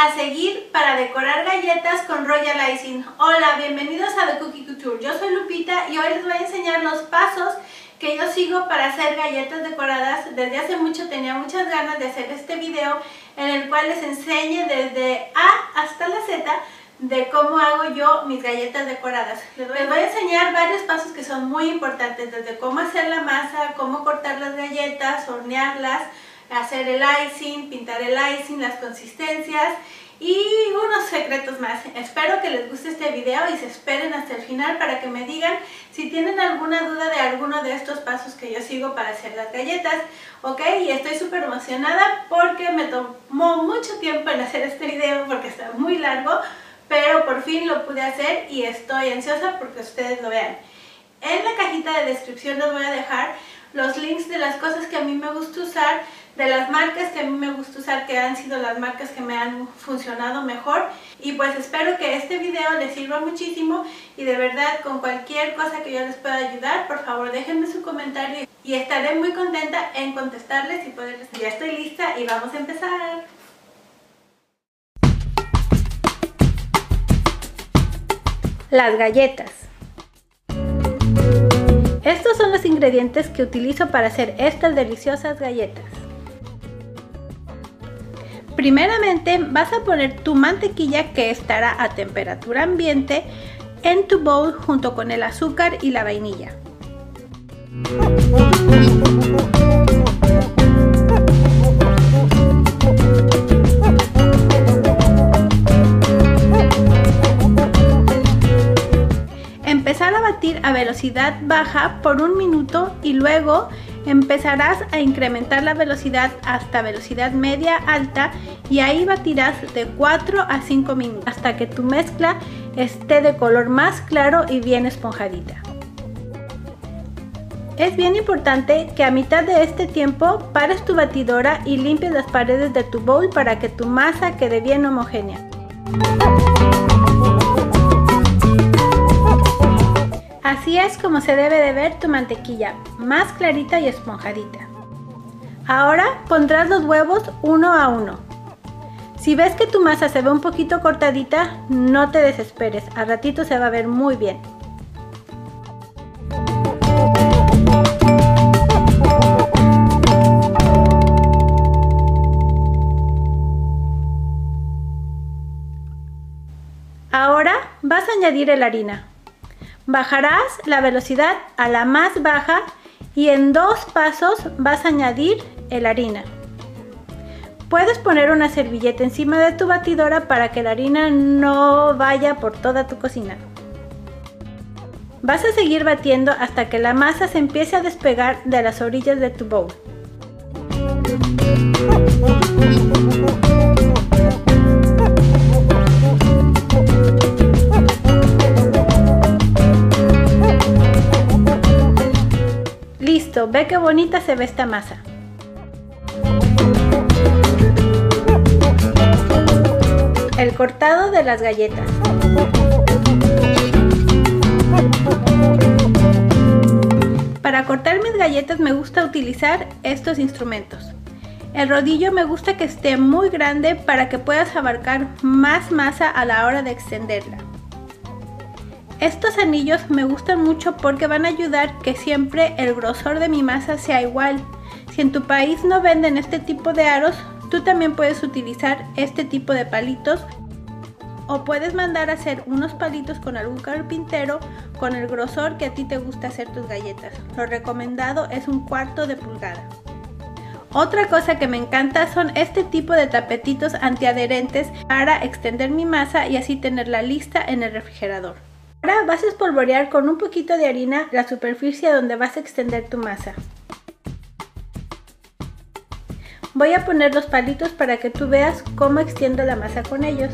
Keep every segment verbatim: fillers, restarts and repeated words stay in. a seguir para decorar galletas con royal icing. Hola, bienvenidos a The Cookie Couture. Yo soy Lupita y hoy les voy a enseñar los pasos que yo sigo para hacer galletas decoradas. Desde hace mucho tenía muchas ganas de hacer este video en el cual les enseñe desde A hasta la Z de cómo hago yo mis galletas decoradas. Les voy a enseñar varios pasos que son muy importantes, desde cómo hacer la masa, cómo cortar las galletas, hornearlas, hacer el icing, pintar el icing, las consistencias y unos secretos más. Espero que les guste este video y se esperen hasta el final para que me digan si tienen alguna duda de alguno de estos pasos que yo sigo para hacer las galletas, ¿ok? Y estoy súper emocionada porque me tomó mucho tiempo en hacer este video porque está muy largo, pero por fin lo pude hacer y estoy ansiosa porque ustedes lo vean. En la cajita de descripción les voy a dejar los links de las cosas que a mí me gusta usar, de las marcas que a mí me gusta usar, que han sido las marcas que me han funcionado mejor. Y pues espero que este video les sirva muchísimo y de verdad con cualquier cosa que yo les pueda ayudar, por favor déjenme su comentario y estaré muy contenta en contestarles y poderles... Ya estoy lista y vamos a empezar. Las galletas. Estos son los ingredientes que utilizo para hacer estas deliciosas galletas. Primeramente vas a poner tu mantequilla, que estará a temperatura ambiente, en tu bowl junto con el azúcar y la vainilla. Empezar a batir a velocidad baja por un minuto y luego empezarás a incrementar la velocidad hasta velocidad media alta y ahí batirás de cuatro a cinco minutos hasta que tu mezcla esté de color más claro y bien esponjadita. Es bien importante que a mitad de este tiempo pares tu batidora y limpies las paredes de tu bowl para que tu masa quede bien homogénea. Así es como se debe de ver tu mantequilla, más clarita y esponjadita. Ahora pondrás los huevos uno a uno. Si ves que tu masa se ve un poquito cortadita, no te desesperes, al ratito se va a ver muy bien. Ahora vas a añadir la harina. Bajarás la velocidad a la más baja y en dos pasos vas a añadir la harina. Puedes poner una servilleta encima de tu batidora para que la harina no vaya por toda tu cocina. Vas a seguir batiendo hasta que la masa se empiece a despegar de las orillas de tu bowl. Listo, ve qué bonita se ve esta masa. El cortado de las galletas. Para cortar mis galletas me gusta utilizar estos instrumentos. El rodillo me gusta que esté muy grande para que puedas abarcar más masa a la hora de extenderla. Estos anillos me gustan mucho porque van a ayudar que siempre el grosor de mi masa sea igual. Si en tu país no venden este tipo de aros, tú también puedes utilizar este tipo de palitos o puedes mandar a hacer unos palitos con algún carpintero con el grosor que a ti te gusta hacer tus galletas. Lo recomendado es un cuarto de pulgada. Otra cosa que me encanta son este tipo de tapetitos antiadherentes para extender mi masa y así tenerla lista en el refrigerador. Ahora vas a espolvorear con un poquito de harina la superficie donde vas a extender tu masa. Voy a poner los palitos para que tú veas cómo extiendo la masa con ellos.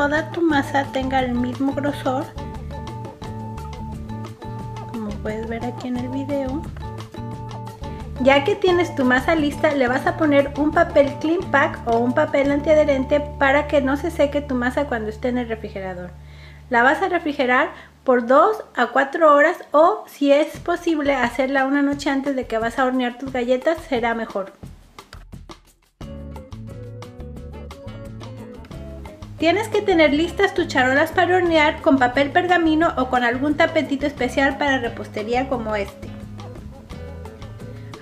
toda tu masa tenga el mismo grosor, como puedes ver aquí en el video. Ya que tienes tu masa lista, le vas a poner un papel clean pack o un papel antiadherente para que no se seque tu masa cuando esté en el refrigerador. La vas a refrigerar por dos a cuatro horas, o si es posible hacerla una noche antes de que vas a hornear tus galletas, será mejor. Tienes que tener listas tus charolas para hornear con papel pergamino o con algún tapetito especial para repostería como este.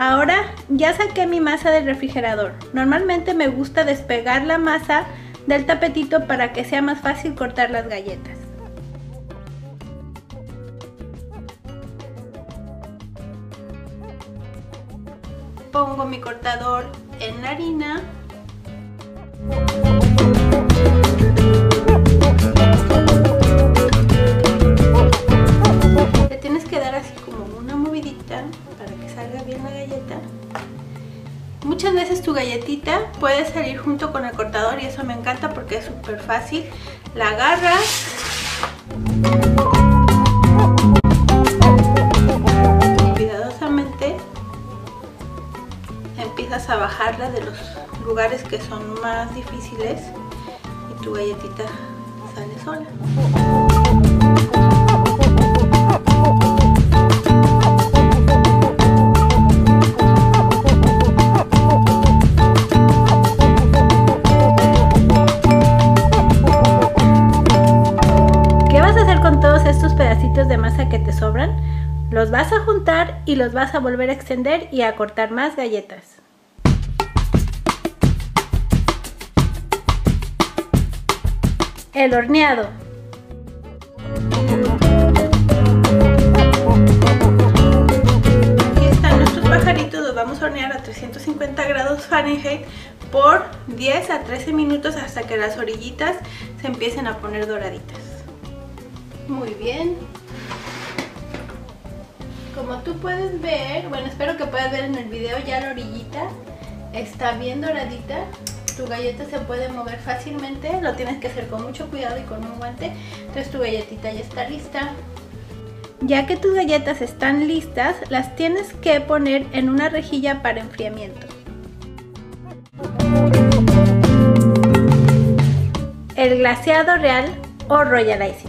Ahora ya saqué mi masa del refrigerador. Normalmente me gusta despegar la masa del tapetito para que sea más fácil cortar las galletas. Pongo mi cortador en la harina. Le tienes que dar así como una movidita para que salga bien la galleta. Muchas veces tu galletita puede salir junto con el cortador y eso me encanta porque es súper fácil. La agarras y cuidadosamente empiezas a bajarla de los lugares que son más difíciles y tu galletita sale sola. De masa que te sobran, los vas a juntar y los vas a volver a extender y a cortar más galletas. El horneado. Aquí están nuestros pajaritos, los vamos a hornear a trescientos cincuenta grados Fahrenheit por diez a trece minutos hasta que las orillitas se empiecen a poner doraditas. Muy bien. Como tú puedes ver, bueno, espero que puedas ver en el video, ya la orillita está bien doradita. Tu galleta se puede mover fácilmente, lo tienes que hacer con mucho cuidado y con un guante. Entonces tu galletita ya está lista. Ya que tus galletas están listas, las tienes que poner en una rejilla para enfriamiento. El glaseado real o royal icing.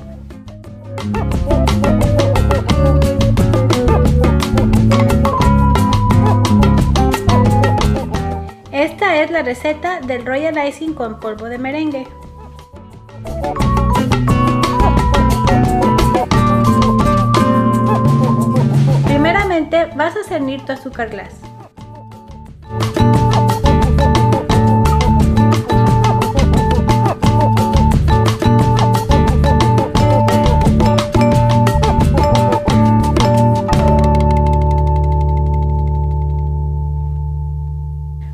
Esta es la receta del royal icing con polvo de merengue. Primeramente vas a cernir tu azúcar glass.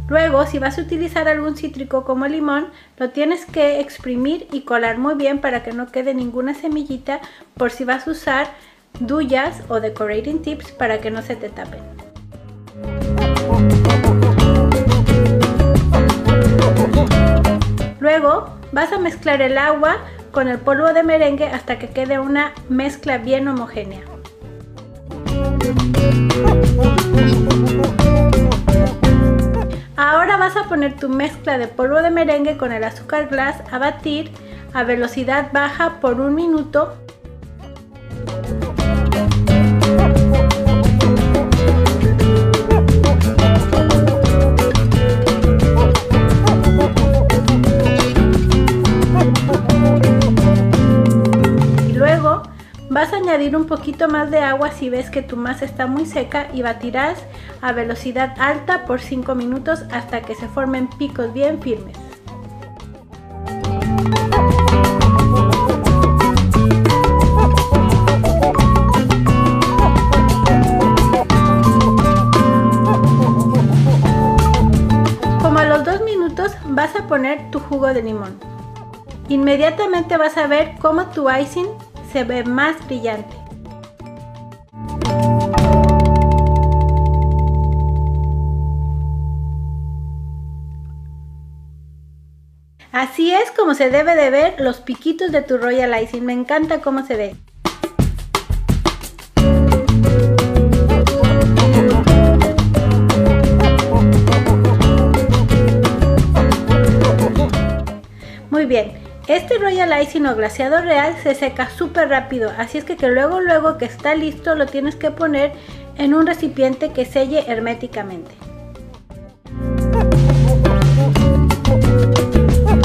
Luego, si vas a utilizar algún cítrico como el limón, lo tienes que exprimir y colar muy bien para que no quede ninguna semillita, por si vas a usar duyas o decorating tips para que no se te tapen. Luego vas a mezclar el agua con el polvo de merengue hasta que quede una mezcla bien homogénea. Ahora vas a poner tu mezcla de polvo de merengue con el azúcar glass a batir a velocidad baja por un minuto. Y luego vas a añadir un poquito más de agua si ves que tu masa está muy seca y batirás a velocidad alta por cinco minutos hasta que se formen picos bien firmes. Como a los dos minutos vas a poner tu jugo de limón. Inmediatamente vas a ver cómo tu icing se ve más brillante. Así es como se debe de ver los piquitos de tu royal icing. Me encanta cómo se ve. Muy bien. Este royal icing o glaseado real se seca súper rápido, así es que, que luego luego que está listo lo tienes que poner en un recipiente que selle herméticamente.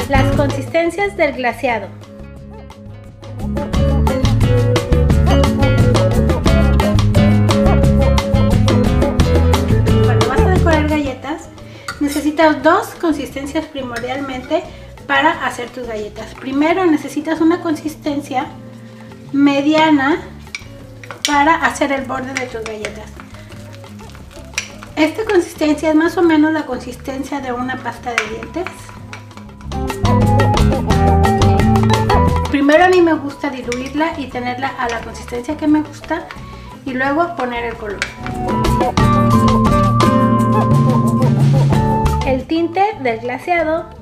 Las consistencias del glaseado. Cuando vas a decorar galletas necesitas dos consistencias primordialmente para hacer tus galletas. Primero necesitas una consistencia mediana para hacer el borde de tus galletas. Esta consistencia es más o menos la consistencia de una pasta de dientes. Primero a mí me gusta diluirla y tenerla a la consistencia que me gusta y luego poner el color. El tinte del glaseado.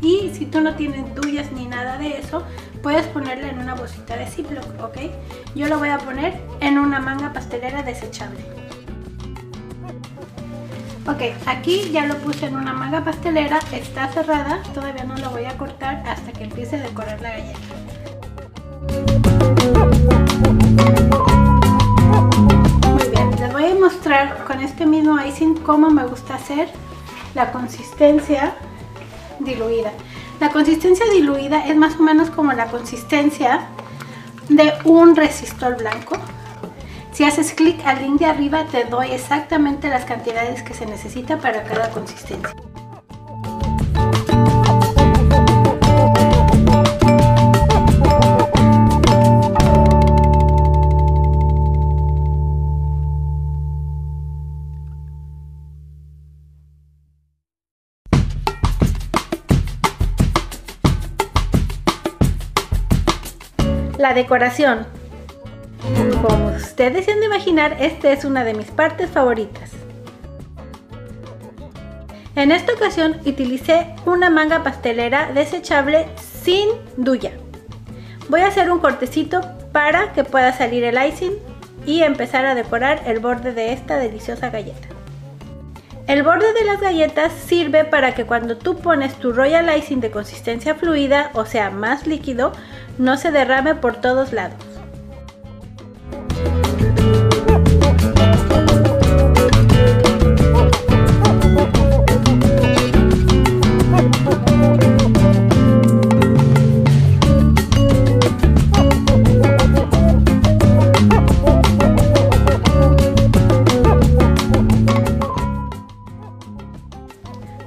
Y si tú no tienes duyas ni nada de eso, puedes ponerla en una bolsita de Ziploc, ¿ok? Yo lo voy a poner en una manga pastelera desechable. Ok, aquí ya lo puse en una manga pastelera, está cerrada, todavía no lo voy a cortar hasta que empiece a decorar la galleta. Muy bien, les voy a mostrar con este mismo icing cómo me gusta hacer la consistencia diluida. La consistencia diluida es más o menos como la consistencia de un resistol blanco. Si haces clic al link de arriba te doy exactamente las cantidades que se necesita para cada consistencia. La decoración. Como ustedes se han de imaginar, esta es una de mis partes favoritas. En esta ocasión utilicé una manga pastelera desechable sin duya. Voy a hacer un cortecito para que pueda salir el icing y empezar a decorar el borde de esta deliciosa galleta. El borde de las galletas sirve para que cuando tú pones tu royal icing de consistencia fluida, o sea más líquido, no se derrame por todos lados.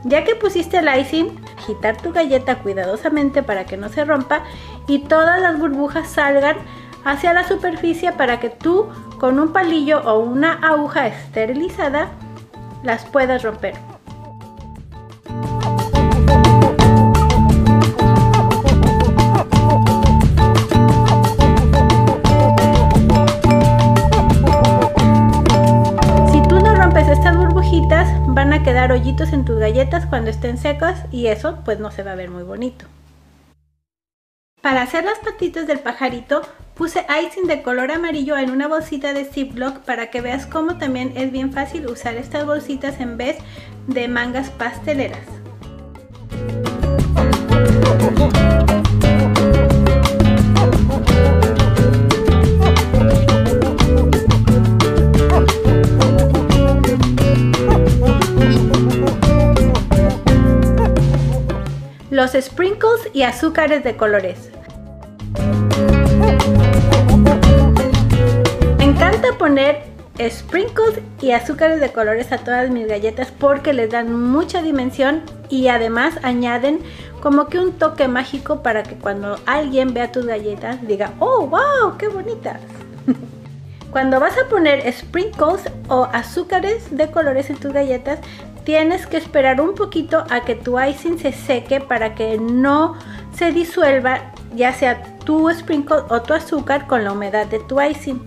Ya que pusiste el icing, agitar tu galleta cuidadosamente para que no se rompa y todas las burbujas salgan hacia la superficie para que tú con un palillo o una aguja esterilizada las puedas romper. Van a quedar hoyitos en tus galletas cuando estén secas y eso pues no se va a ver muy bonito. Para hacer las patitas del pajarito puse icing de color amarillo en una bolsita de Ziploc para que veas cómo también es bien fácil usar estas bolsitas en vez de mangas pasteleras. los sprinkles y azúcares de colores. Me encanta poner sprinkles y azúcares de colores a todas mis galletas porque les dan mucha dimensión y además añaden como que un toque mágico para que cuando alguien vea tus galletas diga, ¡oh, wow! ¡Qué bonitas! Cuando vas a poner sprinkles o azúcares de colores en tus galletas, tienes que esperar un poquito a que tu icing se seque para que no se disuelva ya sea tu sprinkle o tu azúcar con la humedad de tu icing.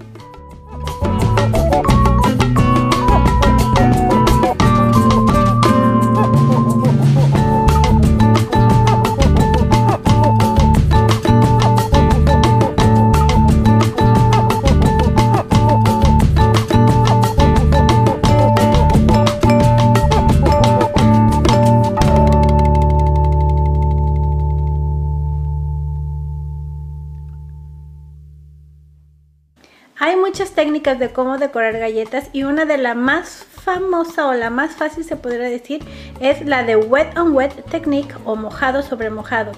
Hay muchas técnicas de cómo decorar galletas y una de las más famosa o la más fácil se podría decir es la de wet on wet technique o mojado sobre mojado.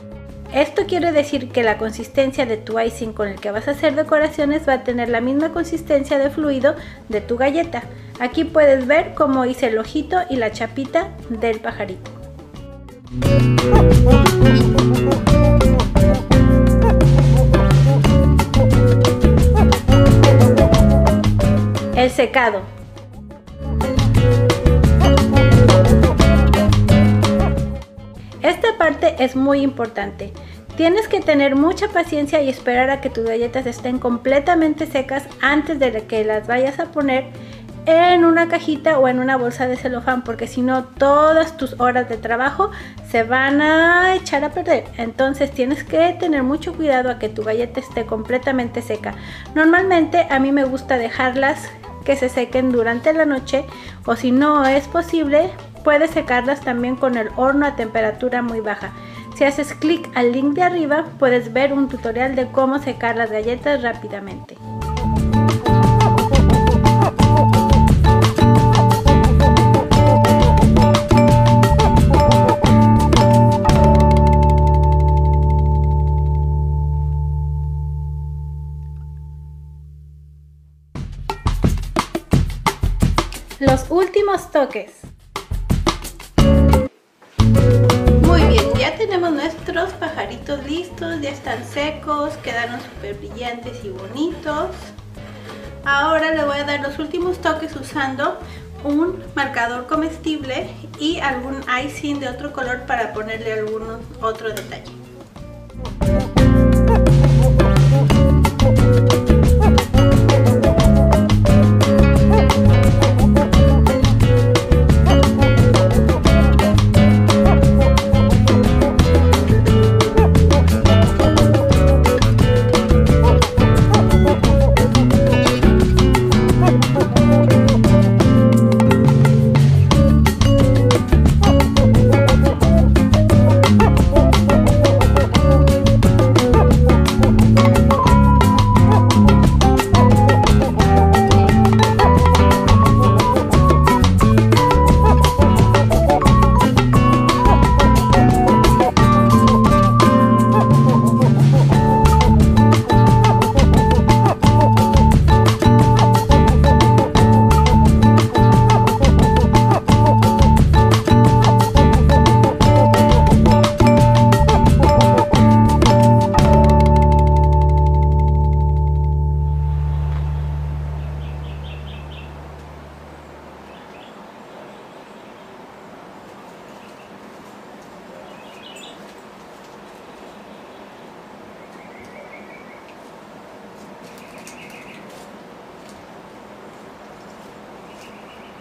Esto quiere decir que la consistencia de tu icing con el que vas a hacer decoraciones va a tener la misma consistencia de fluido de tu galleta. Aquí puedes ver cómo hice el ojito y la chapita del pajarito. El secado. Esta parte es muy importante. Tienes que tener mucha paciencia y esperar a que tus galletas estén completamente secas antes de que las vayas a poner en una cajita o en una bolsa de celofán, porque si no todas tus horas de trabajo se van a echar a perder. Entonces tienes que tener mucho cuidado a que tu galleta esté completamente seca. Normalmente a mí me gusta dejarlas que se sequen durante la noche, o si no es posible puedes secarlas también con el horno a temperatura muy baja. Si haces clic al link de arriba puedes ver un tutorial de cómo secar las galletas rápidamente. Los últimos toques. Muy bien, ya tenemos nuestros pajaritos listos, ya están secos, quedaron súper brillantes y bonitos. Ahora le voy a dar los últimos toques usando un marcador comestible y algún icing de otro color para ponerle algún otro detalle.